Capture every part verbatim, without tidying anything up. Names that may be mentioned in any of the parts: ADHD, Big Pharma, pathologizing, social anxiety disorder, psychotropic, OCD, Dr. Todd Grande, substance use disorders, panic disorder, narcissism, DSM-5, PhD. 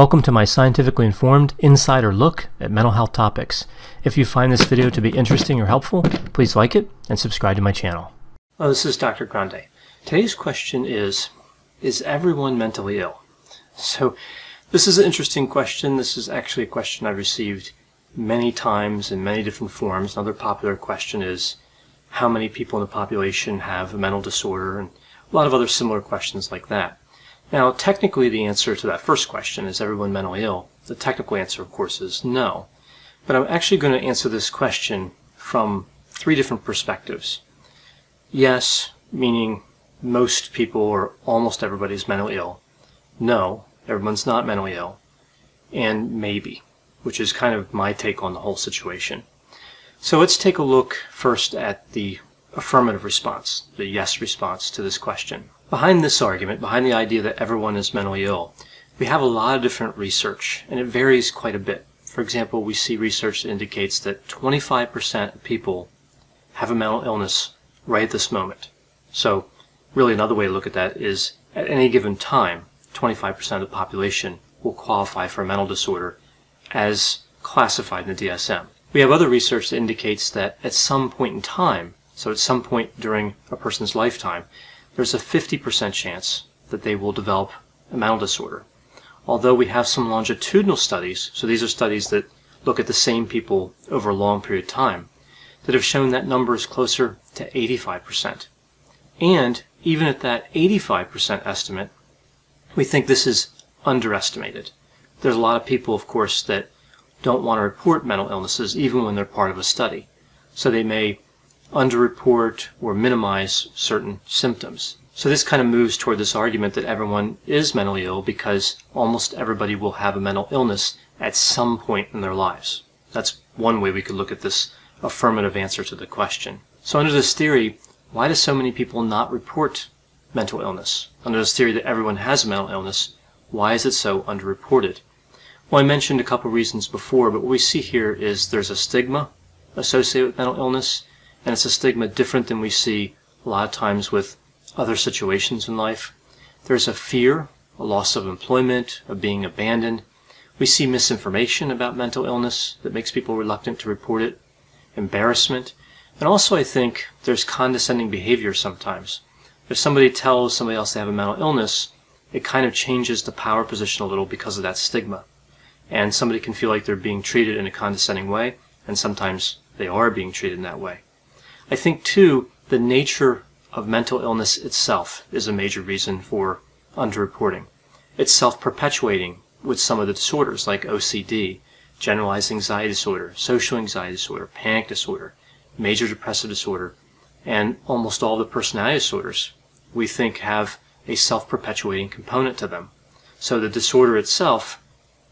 Welcome to my scientifically informed insider look at mental health topics. If you find this video to be interesting or helpful, please like it and subscribe to my channel. Hello, this is Doctor Grande. Today's question is, is everyone mentally ill? So this is an interesting question. This is actually a question I've received many times in many different forms. Another popular question is, how many people in the population have a mental disorder, and a lot of other similar questions like that. Now, technically, the answer to that first question, is everyone mentally ill? The technical answer, of course, is no. But I'm actually going to answer this question from three different perspectives. Yes, meaning most people or almost everybody is mentally ill. No, everyone's not mentally ill. And maybe, which is kind of my take on the whole situation. So let's take a look first at the affirmative response, the yes response to this question. Behind this argument, behind the idea that everyone is mentally ill, we have a lot of different research, and it varies quite a bit. For example, we see research that indicates that twenty-five percent of people have a mental illness right at this moment. So really another way to look at that is, at any given time, twenty-five percent of the population will qualify for a mental disorder as classified in the D S M. We have other research that indicates that at some point in time, so at some point during a person's lifetime, there's a fifty percent chance that they will develop a mental disorder. Although we have some longitudinal studies, so these are studies that look at the same people over a long period of time, that have shown that number is closer to eighty-five percent. And even at that eighty-five percent estimate, we think this is underestimated. There's a lot of people, of course, that don't want to report mental illnesses even when they're part of a study. So they may underreport or minimize certain symptoms. So this kind of moves toward this argument that everyone is mentally ill because almost everybody will have a mental illness at some point in their lives. That's one way we could look at this affirmative answer to the question. So under this theory, why do so many people not report mental illness? Under this theory that everyone has a mental illness, why is it so underreported? Well, I mentioned a couple reasons before, but what we see here is there's a stigma associated with mental illness, and it's a stigma different than we see a lot of times with other situations in life. There's a fear, a loss of employment, of being abandoned. We see misinformation about mental illness that makes people reluctant to report it, embarrassment, and also I think there's condescending behavior sometimes. If somebody tells somebody else they have a mental illness, it kind of changes the power position a little because of that stigma. And somebody can feel like they're being treated in a condescending way, and sometimes they are being treated in that way. I think, too, the nature of mental illness itself is a major reason for underreporting. It's self-perpetuating with some of the disorders, like O C D, generalized anxiety disorder, social anxiety disorder, panic disorder, major depressive disorder, and almost all the personality disorders we think have a self-perpetuating component to them. So the disorder itself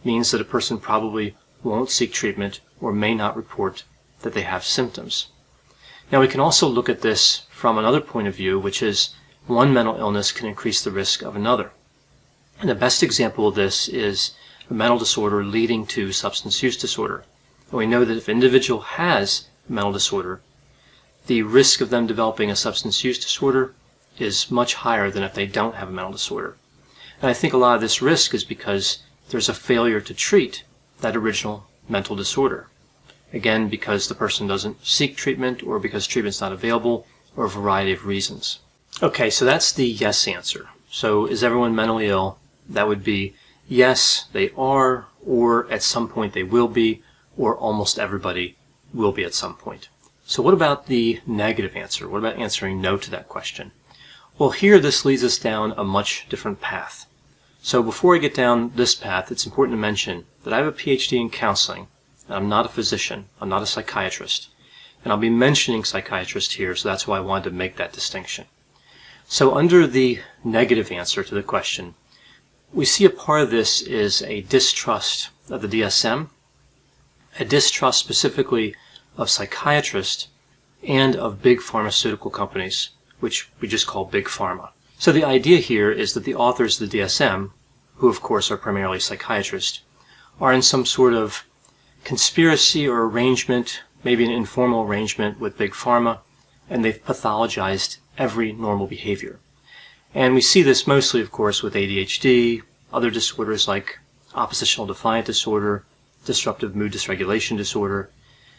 means that a person probably won't seek treatment or may not report that they have symptoms. Now, we can also look at this from another point of view, which is one mental illness can increase the risk of another. And the best example of this is a mental disorder leading to substance use disorder. And we know that if an individual has a mental disorder, the risk of them developing a substance use disorder is much higher than if they don't have a mental disorder. And I think a lot of this risk is because there's a failure to treat that original mental disorder. Again, because the person doesn't seek treatment, or because treatment's not available, or a variety of reasons. Okay, so that's the yes answer. So is everyone mentally ill? That would be yes, they are, or at some point they will be, or almost everybody will be at some point. So what about the negative answer? What about answering no to that question? Well, here this leads us down a much different path. So before I get down this path, it's important to mention that I have a P H D in counseling. I'm not a physician, I'm not a psychiatrist, and I'll be mentioning psychiatrist here, so that's why I wanted to make that distinction. So under the negative answer to the question, we see a part of this is a distrust of the D S M, a distrust specifically of psychiatrists and of big pharmaceutical companies, which we just call Big Pharma. So the idea here is that the authors of the D S M, who of course are primarily psychiatrists, are in some sort of conspiracy or arrangement, maybe an informal arrangement with Big Pharma, and they've pathologized every normal behavior. And we see this mostly, of course, with A D H D, other disorders like oppositional defiant disorder, disruptive mood dysregulation disorder.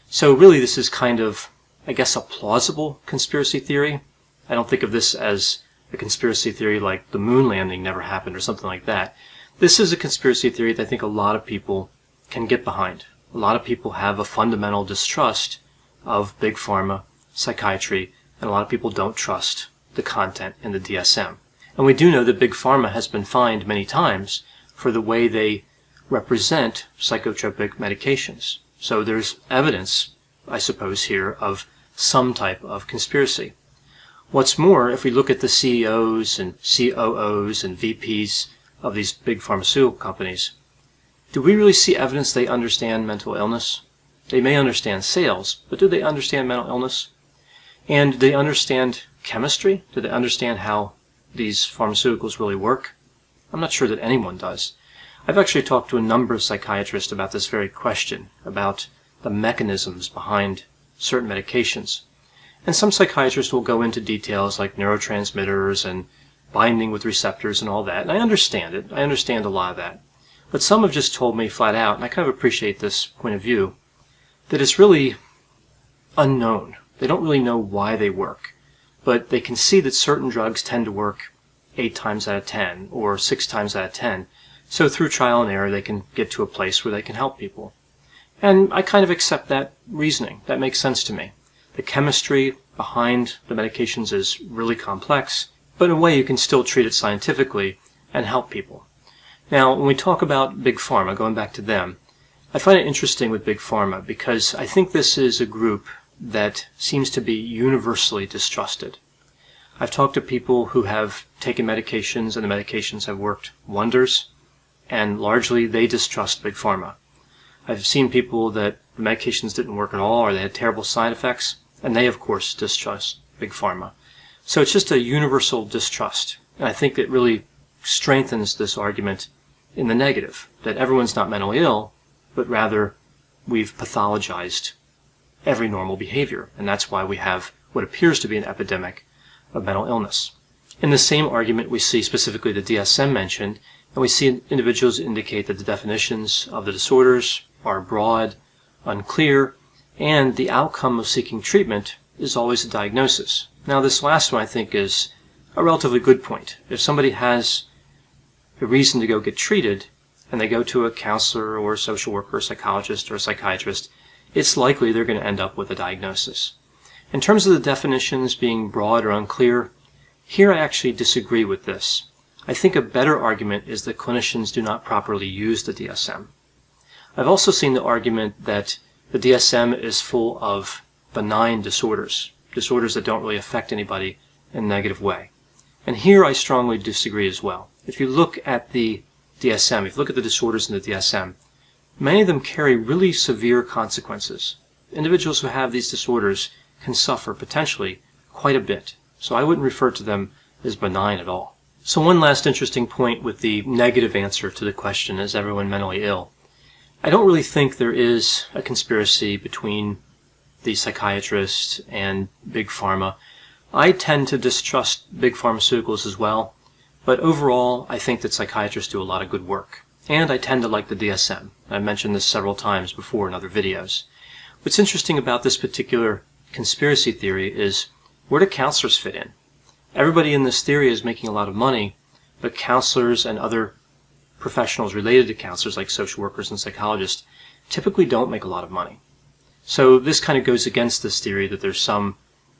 So really this is kind of, I guess, a plausible conspiracy theory. I don't think of this as a conspiracy theory like the moon landing never happened or something like that. This is a conspiracy theory that I think a lot of people can get behind. A lot of people have a fundamental distrust of Big Pharma, psychiatry, and a lot of people don't trust the content in the D S M. And we do know that Big Pharma has been fined many times for the way they represent psychotropic medications. So there's evidence, I suppose, here of some type of conspiracy. What's more, if we look at the C E Os and C O Os and V Ps of these big pharmaceutical companies, do we really see evidence they understand mental illness? They may understand sales, but do they understand mental illness? And do they understand chemistry? Do they understand how these pharmaceuticals really work? I'm not sure that anyone does. I've actually talked to a number of psychiatrists about this very question, about the mechanisms behind certain medications. And some psychiatrists will go into details like neurotransmitters and binding with receptors and all that. And I understand it. I understand a lot of that. But some have just told me flat out, and I kind of appreciate this point of view, that it's really unknown. They don't really know why they work. But they can see that certain drugs tend to work eight times out of ten or six times out of ten. So through trial and error, they can get to a place where they can help people. And I kind of accept that reasoning. That makes sense to me. The chemistry behind the medications is really complex, but in a way you can still treat it scientifically and help people. Now, when we talk about Big Pharma, going back to them, I find it interesting with Big Pharma because I think this is a group that seems to be universally distrusted. I've talked to people who have taken medications, and the medications have worked wonders, and largely they distrust Big Pharma. I've seen people that the medications didn't work at all, or they had terrible side effects, and they, of course, distrust Big Pharma. So it's just a universal distrust, and I think it really strengthens this argument in the negative, that everyone's not mentally ill, but rather we've pathologized every normal behavior, and that's why we have what appears to be an epidemic of mental illness. In the same argument, we see specifically the D S M mentioned, and we see individuals indicate that the definitions of the disorders are broad, unclear, and the outcome of seeking treatment is always a diagnosis. Now, this last one I think is a relatively good point. If somebody has a reason to go get treated, and they go to a counselor or a social worker, or a psychologist or a psychiatrist, it's likely they're going to end up with a diagnosis. In terms of the definitions being broad or unclear, here I actually disagree with this. I think a better argument is that clinicians do not properly use the D S M. I've also seen the argument that the D S M is full of benign disorders, disorders that don't really affect anybody in a negative way. And here I strongly disagree as well. If you look at the D S M, if you look at the disorders in the D S M, many of them carry really severe consequences. Individuals who have these disorders can suffer potentially quite a bit. So I wouldn't refer to them as benign at all. So one last interesting point with the negative answer to the question, is everyone mentally ill? I don't really think there is a conspiracy between the psychiatrist and Big Pharma. I tend to distrust big pharmaceuticals as well, but overall I think that psychiatrists do a lot of good work. And I tend to like the D S M. I've mentioned this several times before in other videos. What's interesting about this particular conspiracy theory is, where do counselors fit in? Everybody in this theory is making a lot of money, but counselors and other professionals related to counselors, like social workers and psychologists, typically don't make a lot of money. So this kind of goes against this theory that there's some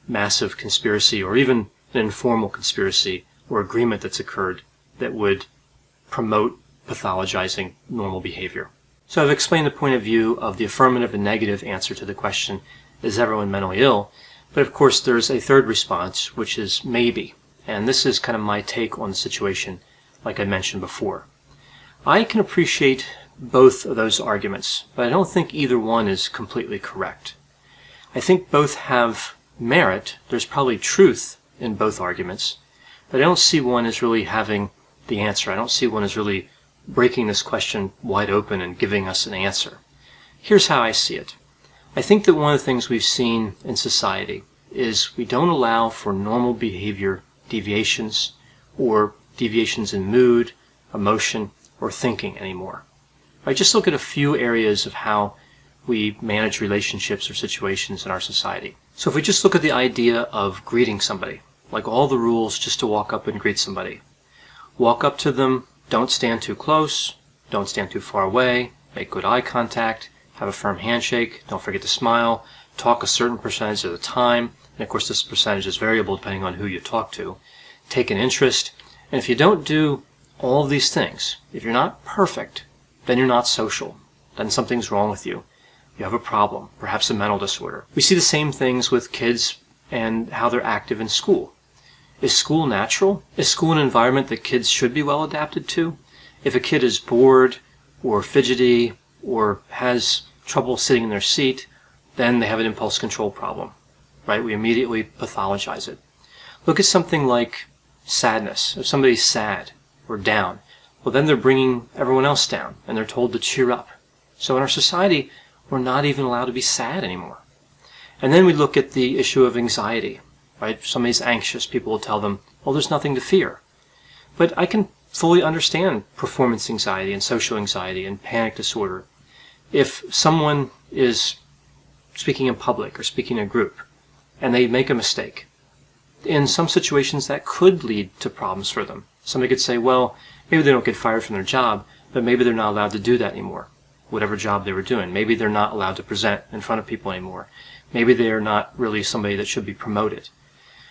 massive conspiracy or even an informal conspiracy or agreement that's occurred that would promote pathologizing normal behavior. So I've explained the point of view of the affirmative and negative answer to the question, is everyone mentally ill? But of course there's a third response, which is maybe. And this is kind of my take on the situation, like I mentioned before. I can appreciate both of those arguments, but I don't think either one is completely correct. I think both have merit. There's probably truth in both arguments, but I don't see one as really having the answer. I don't see one as really breaking this question wide open and giving us an answer. Here's how I see it. I think that one of the things we've seen in society is we don't allow for normal behavior deviations or deviations in mood, emotion, or thinking anymore. right? Just look at a few areas of how we manage relationships or situations in our society. So if we just look at the idea of greeting somebody, like all the rules just to walk up and greet somebody. Walk up to them, don't stand too close, don't stand too far away, make good eye contact, have a firm handshake, don't forget to smile, talk a certain percentage of the time, and of course this percentage is variable depending on who you talk to. Take an interest, and if you don't do all of these things, if you're not perfect, then you're not social, then something's wrong with you. You have a problem, perhaps a mental disorder. We see the same things with kids and how they're active in school. Is school natural? Is school an environment that kids should be well adapted to? If a kid is bored or fidgety or has trouble sitting in their seat, then they have an impulse control problem, right? We immediately pathologize it. Look at something like sadness. If somebody's sad or down, well, then they're bringing everyone else down and they're told to cheer up. So in our society, we're not even allowed to be sad anymore. And then we look at the issue of anxiety, right? If somebody's anxious, people will tell them, well, there's nothing to fear. But I can fully understand performance anxiety and social anxiety and panic disorder. If someone is speaking in public or speaking in a group and they make a mistake, in some situations that could lead to problems for them. Somebody could say, well, maybe they don't get fired from their job, but maybe they're not allowed to do that anymore, whatever job they were doing. Maybe they're not allowed to present in front of people anymore. Maybe they're not really somebody that should be promoted.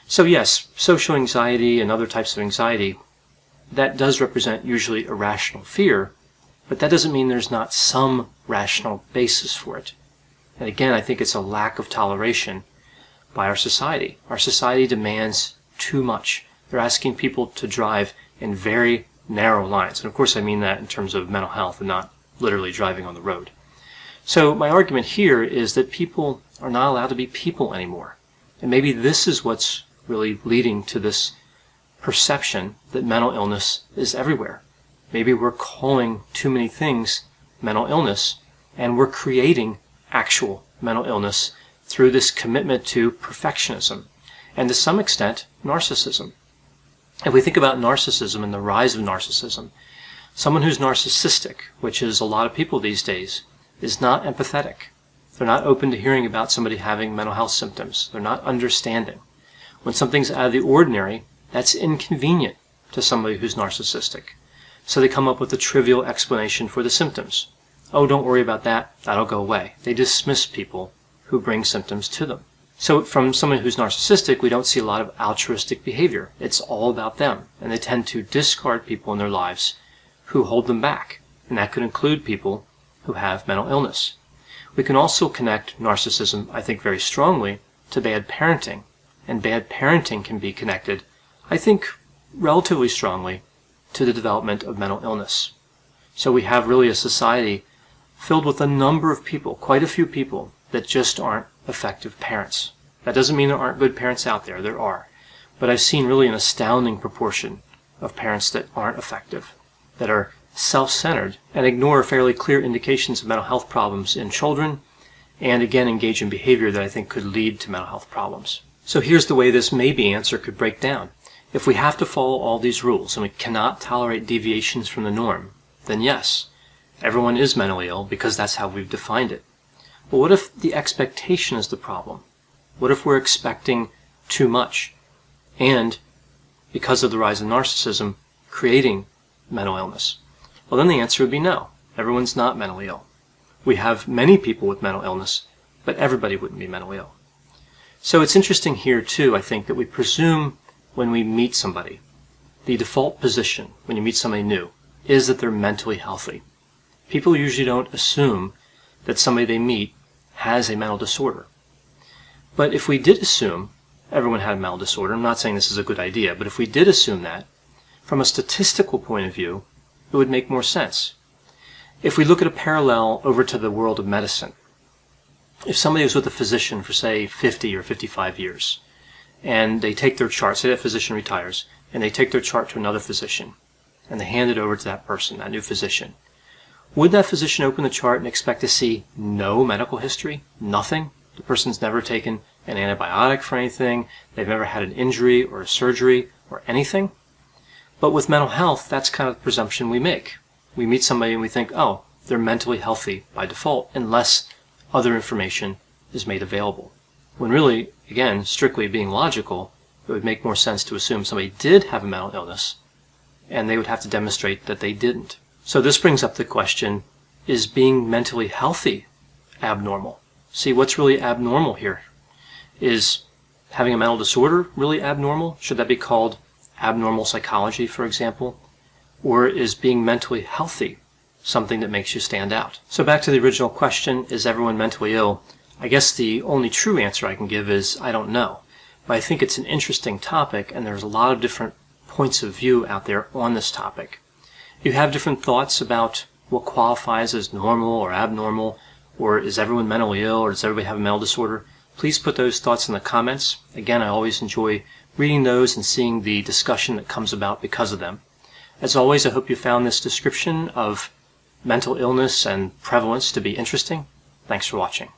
So yes, social anxiety and other types of anxiety, that does represent usually irrational fear, but that doesn't mean there's not some rational basis for it. And again, I think it's a lack of toleration by our society. Our society demands too much. They're asking people to drive in very narrow lines. And of course I mean that in terms of mental health and not literally driving on the road. So my argument here is that people are not allowed to be people anymore. And maybe this is what's really leading to this perception that mental illness is everywhere. Maybe we're calling too many things mental illness, and we're creating actual mental illness through this commitment to perfectionism and, to some extent, narcissism. If we think about narcissism and the rise of narcissism, someone who's narcissistic, which is a lot of people these days, is not empathetic. They're not open to hearing about somebody having mental health symptoms. They're not understanding. When something's out of the ordinary, that's inconvenient to somebody who's narcissistic. So they come up with a trivial explanation for the symptoms. Oh, don't worry about that. That'll go away. They dismiss people who bring symptoms to them. So from someone who's narcissistic, we don't see a lot of altruistic behavior. It's all about them. And they tend to discard people in their lives who hold them back, and that could include people who have mental illness. We can also connect narcissism, I think, very strongly to bad parenting, and bad parenting can be connected, I think, relatively strongly to the development of mental illness. So we have really a society filled with a number of people, quite a few people, that just aren't effective parents. That doesn't mean there aren't good parents out there, there are, but I've seen really an astounding proportion of parents that aren't effective, that are self-centered and ignore fairly clear indications of mental health problems in children, and again engage in behavior that I think could lead to mental health problems. So here's the way this maybe answer could break down. If we have to follow all these rules and we cannot tolerate deviations from the norm, then yes, everyone is mentally ill because that's how we've defined it. But what if the expectation is the problem? What if we're expecting too much and, because of the rise of narcissism, creating mental illness? Well, then the answer would be no. Everyone's not mentally ill. We have many people with mental illness, but everybody wouldn't be mentally ill. So it's interesting here, too, I think, that we presume when we meet somebody, the default position when you meet somebody new is that they're mentally healthy. People usually don't assume that somebody they meet has a mental disorder. But if we did assume everyone had a mental disorder, I'm not saying this is a good idea, but if we did assume that, from a statistical point of view, it would make more sense. If we look at a parallel over to the world of medicine, if somebody was with a physician for, say, fifty or fifty-five years, and they take their chart, say that physician retires, and they take their chart to another physician, and they hand it over to that person, that new physician, would that physician open the chart and expect to see no medical history? Nothing? The person's never taken an antibiotic for anything, they've never had an injury or a surgery or anything? But with mental health, that's kind of the presumption we make. We meet somebody and we think, oh, they're mentally healthy by default unless other information is made available. When really, again, strictly being logical, it would make more sense to assume somebody did have a mental illness and they would have to demonstrate that they didn't. So this brings up the question, is being mentally healthy abnormal? See, what's really abnormal here? Is having a mental disorder really abnormal? Should that be called abnormal psychology, for example? Or is being mentally healthy something that makes you stand out? So back to the original question, is everyone mentally ill? I guess the only true answer I can give is I don't know. But I think it's an interesting topic, and there's a lot of different points of view out there on this topic. You have different thoughts about what qualifies as normal or abnormal, or is everyone mentally ill, or does everybody have a mental disorder? Please put those thoughts in the comments. Again, I always enjoy reading those and seeing the discussion that comes about because of them. As always, I hope you found this description of mental illness and prevalence to be interesting. Thanks for watching.